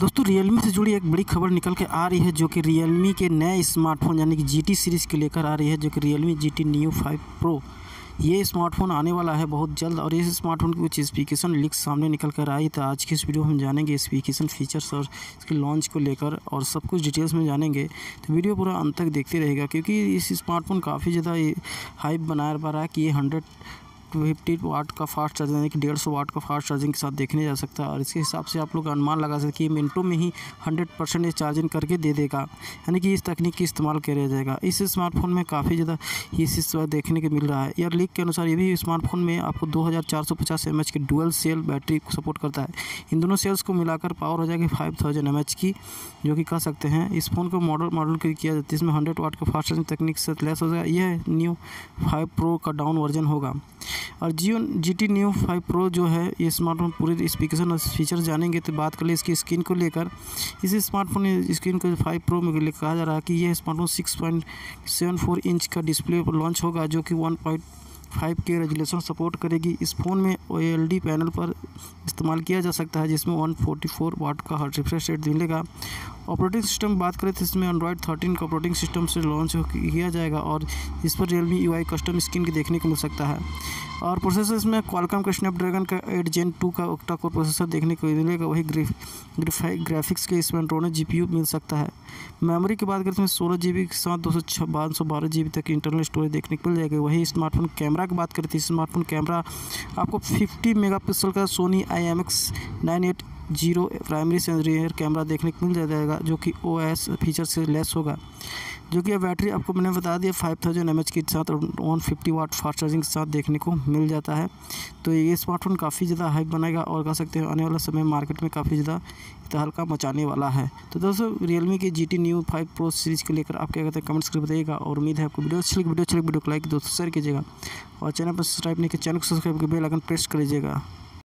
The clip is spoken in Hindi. दोस्तों रियलमी से जुड़ी एक बड़ी खबर निकल के आ रही है जो कि रियलमी के नए स्मार्टफोन यानी कि GT सीरीज़ के लेकर आ रही है जो कि रियलमी GT NEO 5 PRO ये स्मार्टफोन आने वाला है बहुत जल्द। और इस स्मार्टफोन की कुछ स्पेसिफिकेशन लीक्स सामने निकल कर आई। तो आज की इस वीडियो में हम जानेंगे स्पेसिफिकेशन, फीचर्स और इसके लॉन्च को लेकर और सब कुछ डिटेल्स में जानेंगे। तो वीडियो पूरा अंत तक देखते रहेगा क्योंकि इस स्मार्टफोन काफ़ी ज़्यादा हाइप बना रहा है कि ये 150 वाट का फास्ट चार्जिंग यानी कि 150 वाट का फास्ट चार्जिंग के साथ देखने जा सकता है। और इसके हिसाब से आप लोग अनुमान लगा सकते हैं कि मिनटों में ही 100% ये चार्जिंग करके दे देगा, यानी कि इस तकनीक की इस्तेमाल किया जाएगा। इस स्मार्टफोन में काफ़ी ज़्यादा ये चीज़ देखने को मिल रहा है। यार लीक के अनुसार ये भी स्मार्टफोन में आपको 2450 mAh की डुअल सेल बैटरी सपोर्ट करता है। इन दोनों सेल्स को मिलाकर पावर हो जाएगी 5000 mAh की, जो कि कह सकते हैं। इस फोन को मॉडल किया जाता है, इसमें 100 वाट का फास्ट चार्जिंग तकनीक से लैस हो जाएगा। यह न्यू 5 Pro का डाउन वर्जन होगा। और GT NEO 5 Pro जो है ये स्मार्टफोन पूरे स्पेसिफिकेशन और फीचर्स जानेंगे। तो बात कर ले इसकी स्क्रीन को लेकर। इस स्मार्टफोन स्क्रीन को 5 Pro में कहा जा रहा है कि यह स्मार्टफोन 6.74 इंच का डिस्प्ले पर लॉन्च होगा जो कि 1.5K रेजोल्यूशन सपोर्ट करेगी। इस फ़ोन में OLED पैनल पर इस्तेमाल किया जा सकता है जिसमें 144 वाट का हर रिफ्रेश रेट मिलेगा। ऑपरेटिंग सिस्टम बात करें तो इसमें Android 13 का ऑपरेटिंग सिस्टम से लॉन्च किया जाएगा और इस पर Realme UI कस्टम स्किन के देखने को मिल सकता है। और प्रोसेसर इसमें Qualcomm का Snapdragon का 8 Gen 2 का ऑक्टा कोर प्रोसेसर देखने को मिलेगा। वही ग्राफिक्स के इसमें Adreno GPU मिल सकता है। मेमोरी की बात करें तो इसमें 16 GB के साथ 256 GB तक इंटरनल स्टोरेज देखने को मिल जाएगी। वही स्मार्टफोन कैमरा की बात करते हैं। स्मार्टफोन कैमरा आपको 50 MP का Sony IMX 980 primary sensor rear camera देखने को मिल जाएगा जो कि OS फीचर से लेस होगा। जो कि यह बैटरी आपको मैंने बता दिया 5000 mAh के साथ और 150 वाट फास्ट चार्जिंग के साथ देखने को मिल जाता है। तो ये स्मार्टफोन काफ़ी ज़्यादा हाइप बनाएगा और कह सकते हैं आने वाला समय मार्केट में काफ़ी ज़्यादा तहलका मचाने वाला है। तो दोस्तों रियलमी के GT NEO 5 Pro सीरीज़ को लेकर आप क्या कहते हैं कमेंट्स करके बताइएगा। और उम्मीद है आपको वीडियो अच्छी लगी, वीडियो को लाइक दोस्तों शेयर कीजिएगा और चैनल पर सब्सक्राइब नहीं किया चैनल को सब्सक्राइब करके बेल आइकन प्रेस कर लीजिएगा।